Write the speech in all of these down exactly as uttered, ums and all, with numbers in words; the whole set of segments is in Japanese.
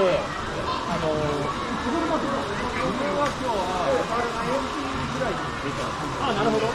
あのー、あ、なるほど。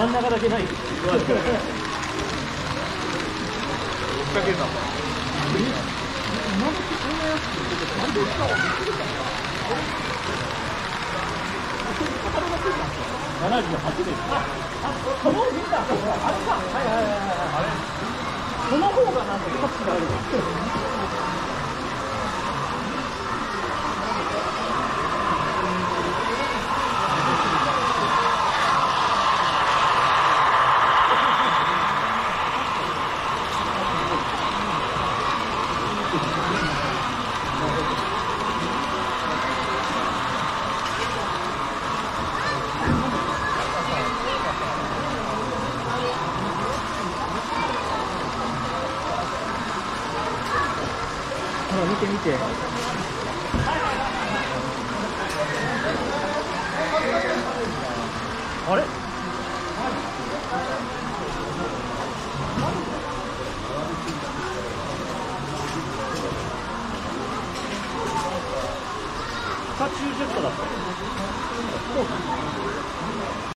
真ん中だけない。